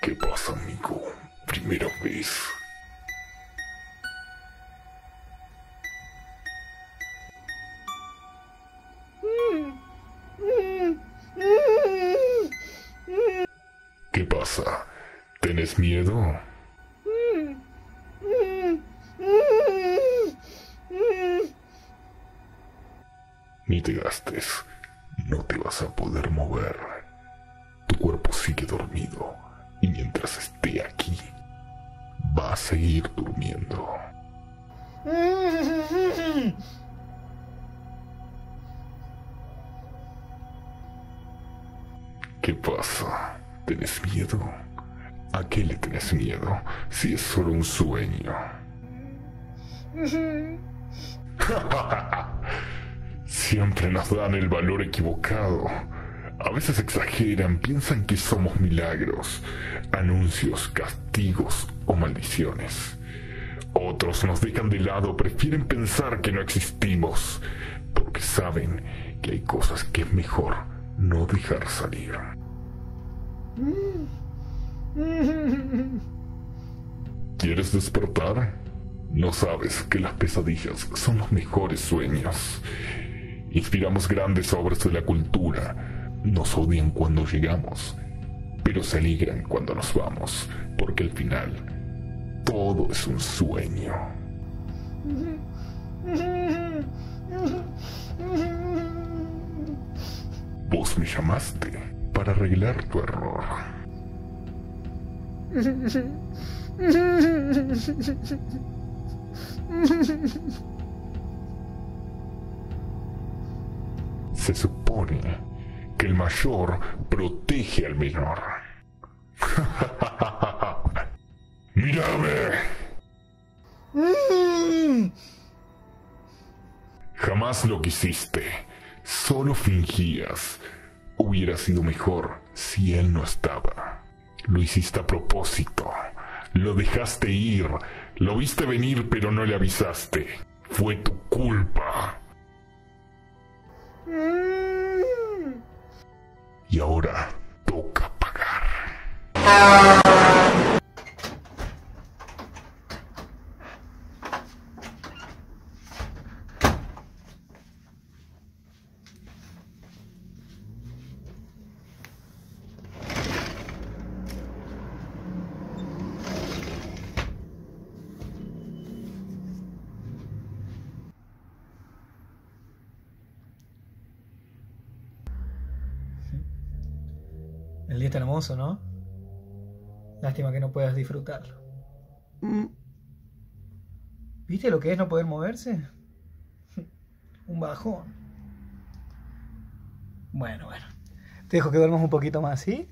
¿Qué pasa, amigo? Primera vez. ¿Qué pasa? ¿Tienes miedo? Ni te gastes, no te vas a poder mover. Tu cuerpo sigue dormido y mientras esté aquí, va a seguir durmiendo. ¿Qué pasa? ¿Tienes miedo? ¿A qué le tienes miedo si es solo un sueño? Siempre nos dan el valor equivocado. A veces exageran, piensan que somos milagros, anuncios, castigos o maldiciones. Otros nos dejan de lado, prefieren pensar que no existimos, porque saben que hay cosas que es mejor no dejar salir. ¿Quieres despertar? No sabes que las pesadillas son los mejores sueños. Inspiramos grandes obras de la cultura. Nos odian cuando llegamos, pero se alegran cuando nos vamos, porque al final todo es un sueño. Vos me llamaste para arreglar tu error. Se supone que el mayor protege al menor. ¡Mírame! Jamás lo quisiste. Solo fingías. Hubiera sido mejor si él no estaba. Lo hiciste a propósito. Lo dejaste ir. Lo viste venir, pero no le avisaste. Fue tu culpa. Y ahora toca pagar. El día está hermoso, ¿no? Lástima que no puedas disfrutarlo. ¿Viste lo que es no poder moverse? Un bajón. Bueno. Te dejo que duermas un poquito más, ¿sí?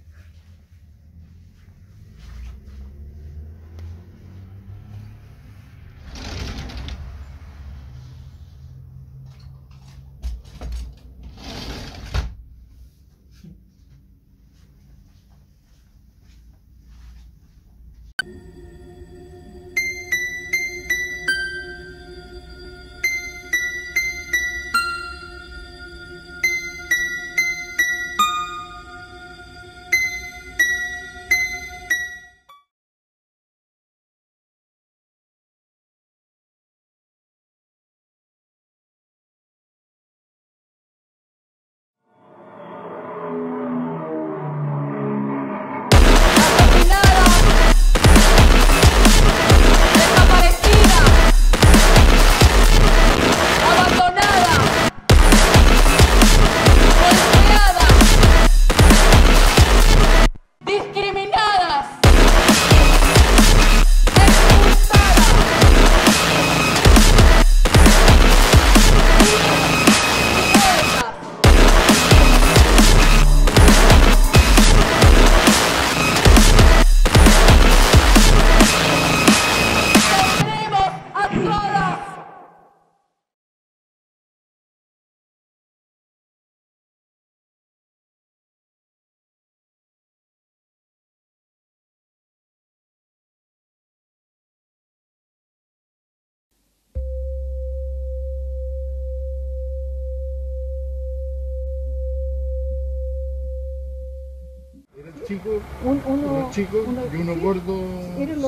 chicos, uno chico y uno sí, gordo,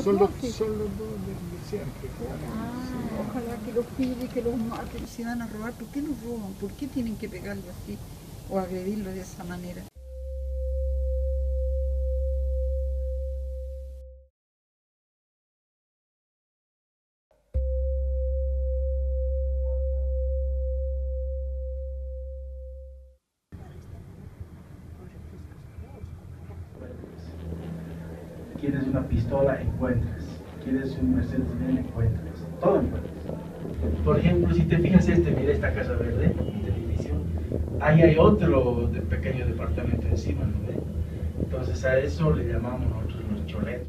son los dos de siempre. Ah, ojalá que los pille, que los maten. Si van a robar, ¿por qué los roban? ¿Por qué tienen que pegarlo así o agredirlo de esa manera? Quieres una pistola, encuentras. Quieres un Mercedes-Benz, encuentras. Todo encuentras. Por ejemplo, si te fijas mira esta casa verde, este edificio. Ahí hay otro pequeño departamento encima, ¿no ve? Entonces a eso le llamamos nosotros los choletos.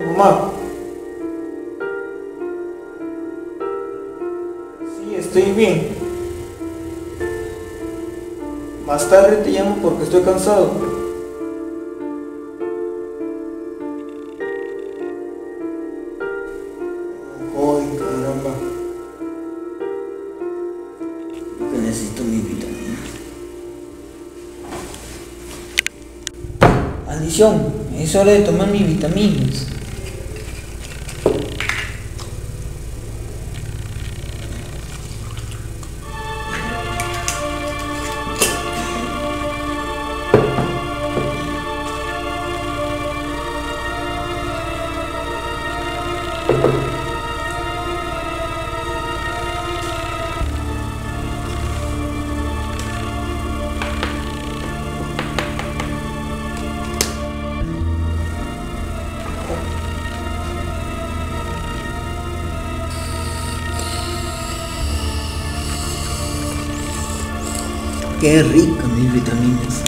Mamá. Sí, estoy bien. Más tarde te llamo porque estoy cansado. Ay, caramba. Creo que necesito mi vitamina. Adición, es hora de tomar mis vitaminas. Qué rico mis vitaminas.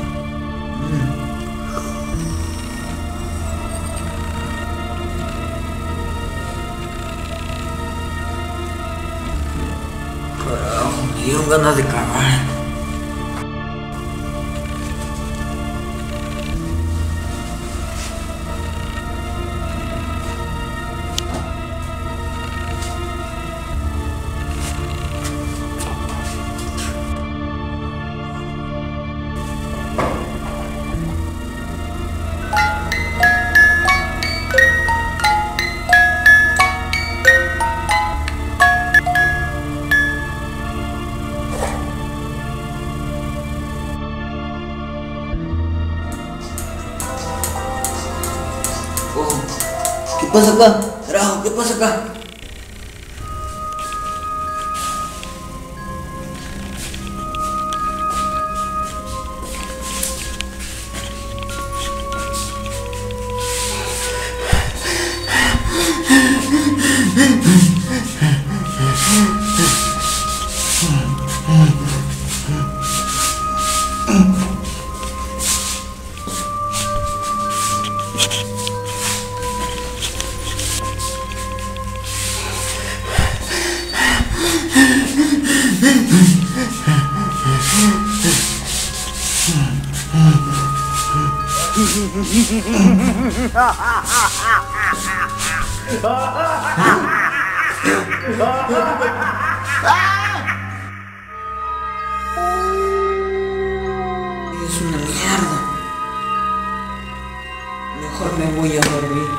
Carajo, me dieron ganas de cagar. ¿Qué pasa acá? Carajo, ¿qué pasa acá? Es una mierda. Mejor me voy a dormir.